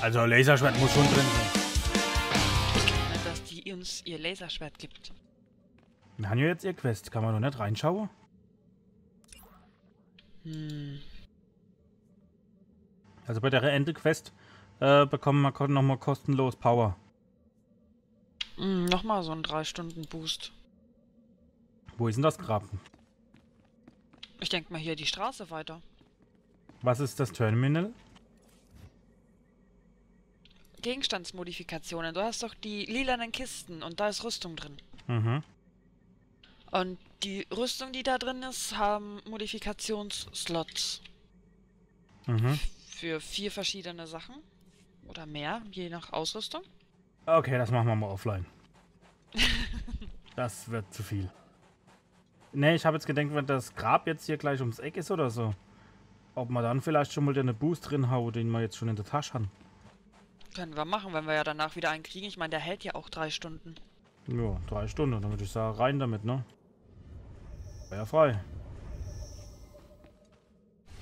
Also Laserschwert muss schon drin sein. Ich kann nicht, dass die uns ihr Laserschwert gibt. Wir haben ja jetzt ihr Quest. Kann man doch nicht reinschauen? Hm. Also bei der End-Quest bekommen wir nochmal kostenlos Power. Nochmal so ein 3-Stunden-Boost. Wo ist denn das Graben? Ich denke mal hier die Straße weiter. Was ist das Terminal? Gegenstandsmodifikationen. Du hast doch die lilanen Kisten und da ist Rüstung drin. Mhm. Und die Rüstung, die da drin ist, haben Modifikations-Slots. Mhm. Für 4 verschiedene Sachen. Oder mehr, je nach Ausrüstung. Okay, das machen wir mal offline. Das wird zu viel. Ne, ich habe jetzt gedacht, wenn das Grab jetzt hier gleich ums Eck ist oder so, ob man dann vielleicht schon mal den Boost drin haut, den wir jetzt schon in der Tasche haben. Können wir machen, wenn wir ja danach wieder einen kriegen. Ich meine, der hält ja auch 3 Stunden. Ja, 3 Stunden, dann würde ich sagen, rein damit, ne? War ja frei.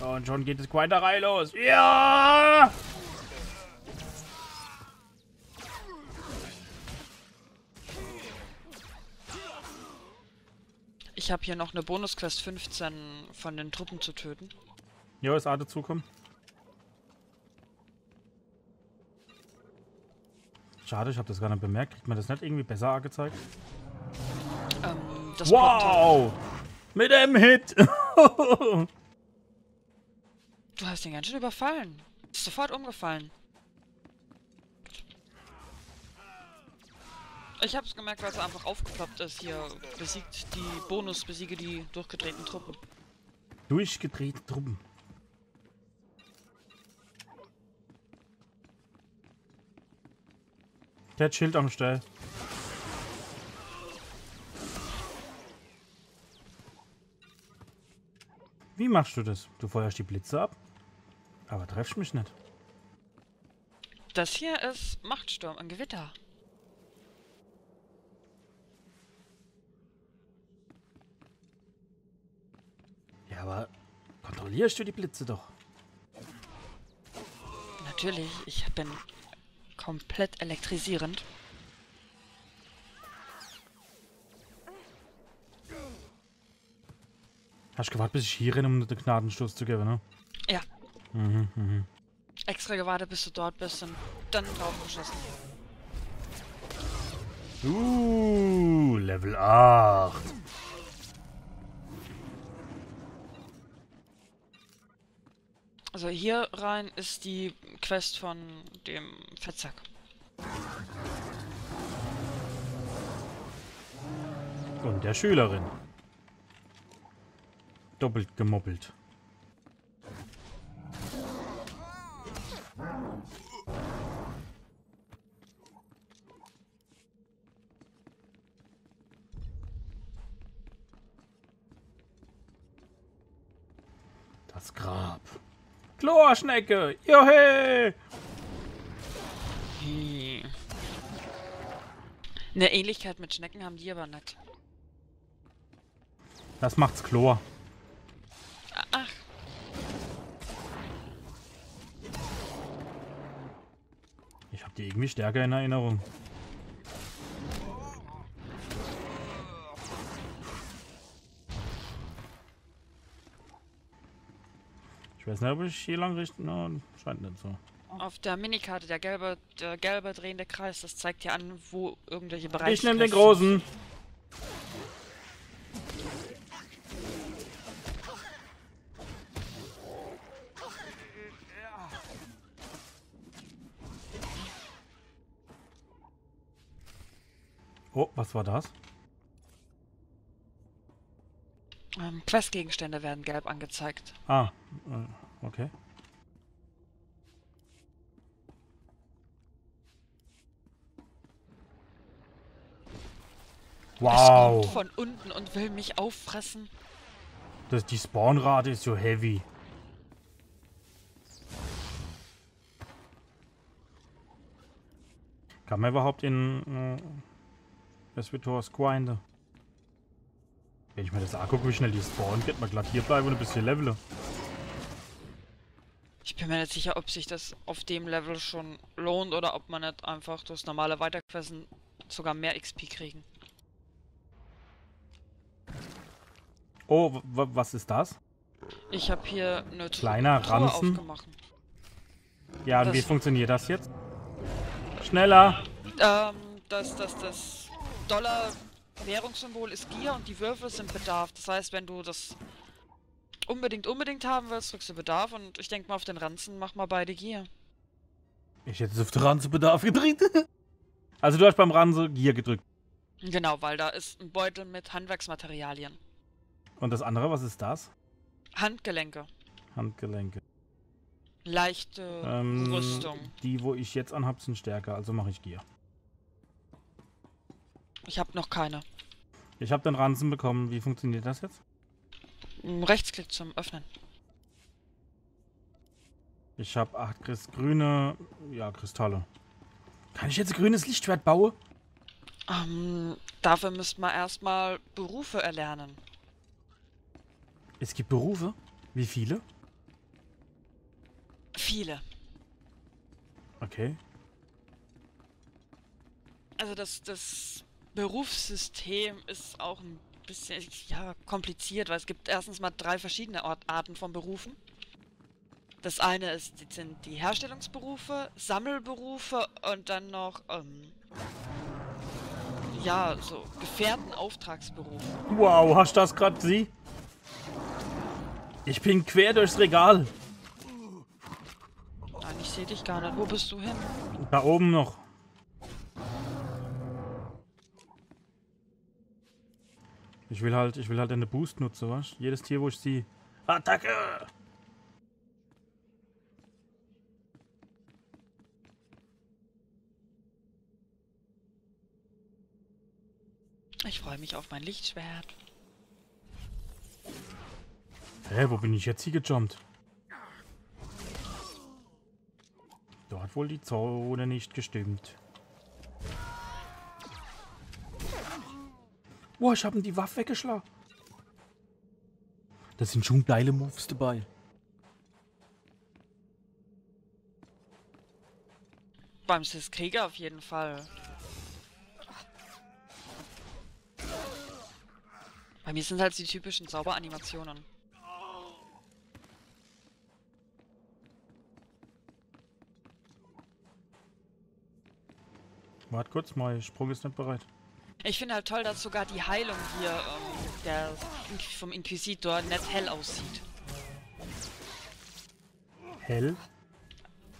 Und schon geht es Quaterei los. Ja! Ich habe hier noch eine Bonusquest 15 von den Truppen zu töten. Ja, ist Arte zukommen. Schade, ich habe das gar nicht bemerkt. Kriegt man das nicht irgendwie besser angezeigt? Das wow! Portal. Mit einem Hit! Du hast den ganz schön überfallen. Ist sofort umgefallen. Ich habe es gemerkt, weil es einfach aufgeploppt ist. Hier besiegt die Bonus, besiege die durchgedrehten Truppen. Durchgedrehte Truppen. Der hat Schild am Stall. Wie machst du das? Du feuerst die Blitze ab, aber treffst mich nicht. Das hier ist Machtsturm, ein Gewitter. Ja, aber kontrollierst du die Blitze doch? Natürlich, ich bin... komplett elektrisierend. Hast du gewartet, bis ich hier renne, um den Gnadenstoß zu geben, ne? Ja. Mhm, mhm. Extra gewartet, bis du dort bist und dann draufgeschossen. Level 8. Also hier rein ist die Quest von dem Fetzack. Und der Schülerin. Doppelt gemoppelt. Das Grab. Kl'or-Schnecke! Johe! Eine Ähnlichkeit mit Schnecken haben die aber nicht. Das macht's Kl'or. Ach. Ich hab die irgendwie stärker in Erinnerung. Ich weiß nicht, ob ich hier lang richten. No, scheint nicht so. Auf der Minikarte, der gelbe drehende Kreis, das zeigt ja an, wo irgendwelche Bereiche. Ich nehme den großen. Oh, was war das? Questgegenstände werden gelb angezeigt. Ah, okay. Wow. Es kommt von unten und will mich auffressen. Die Spawnrate ist so heavy. Kann man überhaupt in das Vitor grinden? Wenn ich mir das angucke, wie schnell die spawnen, geht man glatt hier bleiben und ein bisschen leveln. Ich bin mir nicht sicher, ob sich das auf dem Level schon lohnt oder ob man nicht einfach durchs normale Weiterquesten sogar mehr XP kriegen. Oh, was ist das? Ich habe hier eine kleiner Truhe Ranzen aufgemacht. Ja, und wie funktioniert das jetzt? Schneller! Das $-Währungssymbol ist Gier und die Würfel sind Bedarf. Das heißt, wenn du das unbedingt haben willst, drückst du Bedarf und ich denke mal auf den Ranzen, mach mal beide Gier. Ich hätte es auf den Ranzen Bedarf gedrückt. Also du hast beim Ranzen Gier gedrückt. Genau, weil da ist ein Beutel mit Handwerksmaterialien. Und das andere, was ist das? Handgelenke. Handgelenke. Leichte Rüstung. Die, wo ich jetzt anhab, sind stärker, also mache ich Gier. Ich habe noch keine. Ich habe den Ranzen bekommen. Wie funktioniert das jetzt? Rechtsklick zum Öffnen. Ich habe 8 grüne Kristalle. Kann ich jetzt ein grünes Lichtschwert bauen? Dafür müsste man erstmal Berufe erlernen. Es gibt Berufe? Wie viele? Viele. Okay. Also das Berufssystem ist auch ein bisschen kompliziert, weil es gibt erstens mal 3 verschiedene Arten von Berufen. Das eine sind die Herstellungsberufe, Sammelberufe und dann noch so Gefährtenauftragsberufe. Wow, hast du das gerade gesehen? Ich bin quer durchs Regal. Nein, ich sehe dich gar nicht. Wo bist du hin? Da oben noch. Ich will halt eine Boost nutzen, was? Jedes Tier, wo ich sie. Attacke! Ich freue mich auf mein Lichtschwert. Hä, wo bin ich jetzt hier gejumpt? Da hat wohl die Zone nicht gestimmt. Boah, ich hab ihm die Waffe weggeschlagen. Da sind schon geile Moves dabei. Beim Krieger auf jeden Fall. Bei mir sind halt die typischen Zauberanimationen. Warte kurz, mein Sprung ist nicht bereit. Ich finde halt toll, dass sogar die Heilung hier vom Inquisitor nicht hell aussieht. Hell?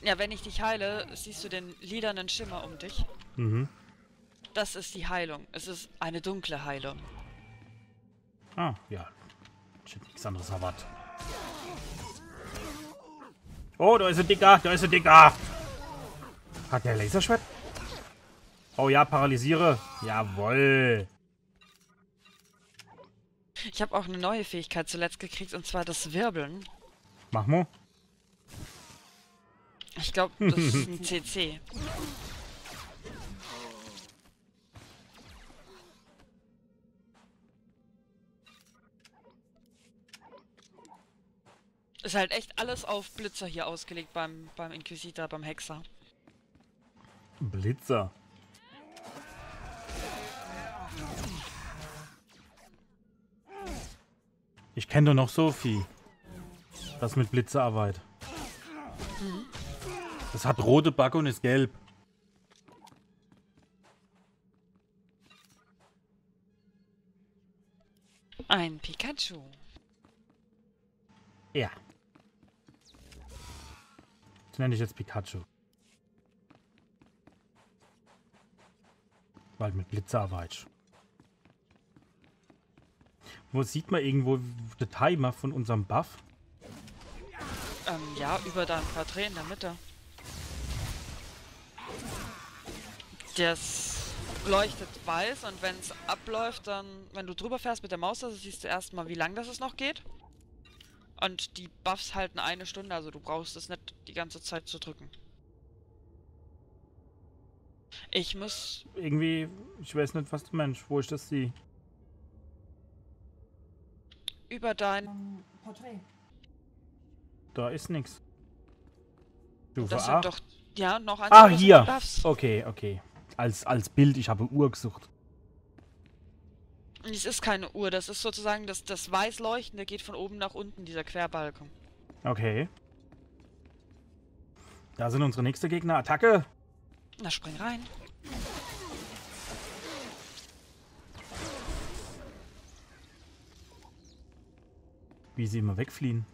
Ja, wenn ich dich heile, siehst du den lilanen Schimmer um dich. Mhm. Das ist die Heilung. Es ist eine dunkle Heilung. Ah, ja. Ich hätte nichts anderes erwartet. Oh, da ist ein Dicker! Da ist ein Dicker! Hat der Laserschwert? Oh ja, paralysiere. Jawohl. Ich habe auch eine neue Fähigkeit zuletzt gekriegt, und zwar das Wirbeln. Mach mal. Ich glaube, das ist ein CC. Ist halt echt alles auf Blitzer hier ausgelegt beim Inquisitor, beim Hexer. Blitzer. Ich kenne doch noch so viel. Das mit Blitzerarbeit. Mhm. Das hat rote Backe und ist gelb. Ein Pikachu. Ja. Das nenne ich jetzt Pikachu. Weil mit Blitzerarbeit. Wo sieht man irgendwo den Timer von unserem Buff? Ja, über da ein paar Tränen in der Mitte. Das leuchtet weiß und wenn es abläuft, dann, wenn du drüber fährst mit der Maus, also siehst du erstmal, wie lange das noch geht. Und die Buffs halten eine Stunde, also du brauchst es nicht die ganze Zeit zu drücken. Ich muss irgendwie, ich weiß nicht, was du meinst, wo ich das sehe. Über dein Porträt. Da ist nichts. Das sind doch, ja, noch ein. Ah, hier. Okay, okay. Als Bild, ich habe Uhr gesucht. Es ist keine Uhr, das ist sozusagen das weiß leuchtende geht von oben nach unten, dieser Querbalken. Okay. Da sind unsere nächste Gegner. Attacke! Na, spring rein. Wie sie immer wegfliehen.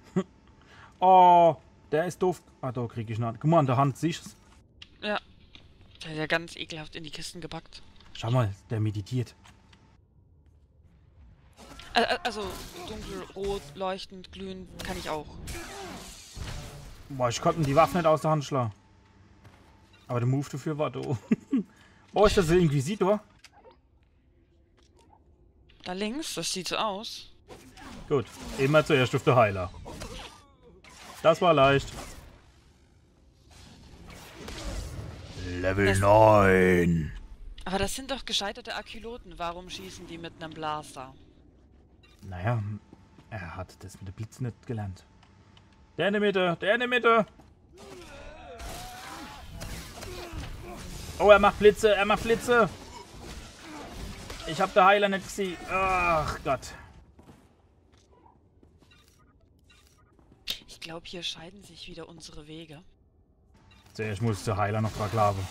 Oh, der ist doof. Ah, da krieg ich eine Hand. Guck mal, an der Hand siehst du. Ja. Der ist ja ganz ekelhaft in die Kisten gepackt. Schau mal, der meditiert. Also, dunkelrot, leuchtend, glühend kann ich auch. Boah, ich konnte die Waffe nicht aus der Hand schlagen. Aber der Move dafür war doof. Oh, ist das der Inquisitor? Da links, das sieht so aus. Gut, immer zuerst auf der Heiler. Das war leicht. Level 9. Aber das sind doch gescheiterte Akyloten. Warum schießen die mit einem Blaster? Naja, er hat das mit dem Blitz nicht gelernt. Der in der Mitte, der in der Mitte! Oh, er macht Blitze, er macht Blitze! Ich hab den Heiler nicht gesehen. Ach Gott. Ich glaube, hier scheiden sich wieder unsere Wege. Zuerst muss der Heiler noch verklaven.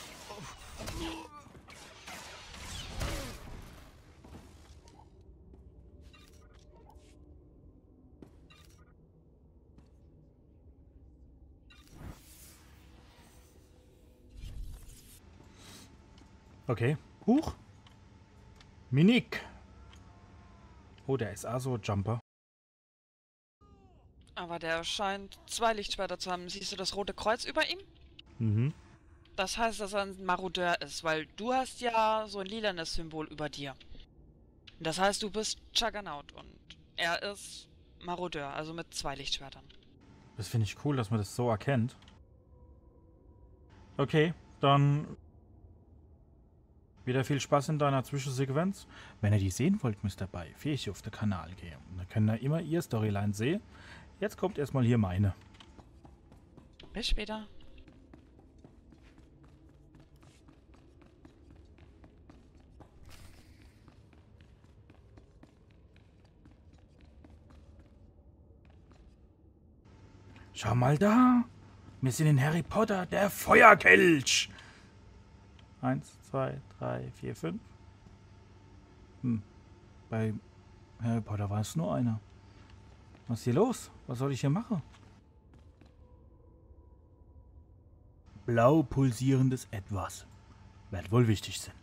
Okay. Huch. Minik. Oh, der ist also Jumper. Aber der scheint zwei Lichtschwerter zu haben. Siehst du das rote Kreuz über ihm? Mhm. Das heißt, dass er ein Marodeur ist, weil du hast ja so ein lilanes Symbol über dir. Das heißt, du bist Juggernaut und er ist Marodeur, also mit zwei Lichtschwertern. Das finde ich cool, dass man das so erkennt. Okay, dann... Wieder viel Spaß in deiner Zwischensequenz. Wenn ihr die sehen wollt, müsst ihr bei Fähig auf den Kanal gehen. Da könnt ihr immer ihr Storyline sehen. Jetzt kommt erstmal hier meine. Bis später. Schau mal da. Wir sind in Harry Potter, der Feuerkelch. 1, 2, 3, 4, 5. Hm. Bei Harry Potter war es nur einer. Was ist hier los? Was soll ich hier machen? Blau pulsierendes Etwas. Wird wohl wichtig sein.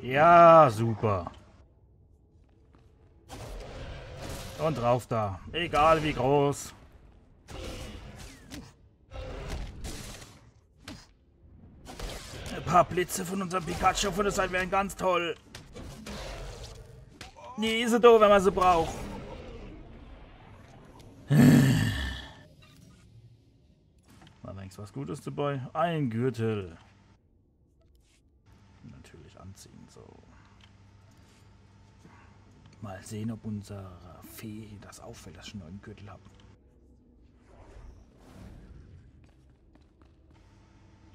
Ja, super. Und drauf da. Egal wie groß. Ein paar Blitze von unserem Pikachu von der Seite wären ganz toll. Die ist doof, wenn man sie braucht. War wenigstens was Gutes dabei. Ein Gürtel. Anziehen, so. Mal sehen, ob unsere Fee das auffällt, dass ich einen neuen Gürtel habe.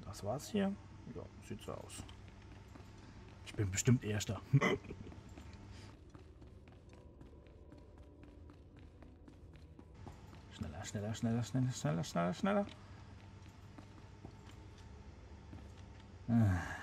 Das war's hier. Ja, sieht so aus. Ich bin bestimmt Erster. Schneller, schneller, schneller, schneller, schneller, schneller, schneller.